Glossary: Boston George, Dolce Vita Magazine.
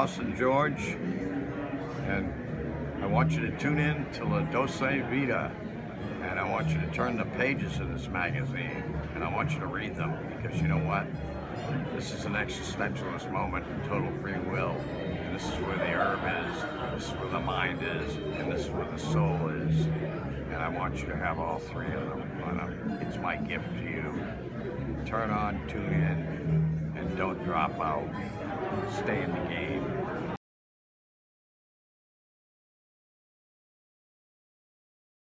Boston George, and I want you to tune in to La Dolce Vita, and I want you to turn the pages of this magazine, and I want you to read them, because you know what? This is an existentialist moment in total free will, and this is where the herb is, this is where the mind is, and this is where the soul is, and I want you to have all three of them. It's my gift to you. Turn on, tune in, and don't drop out. Stay in the game.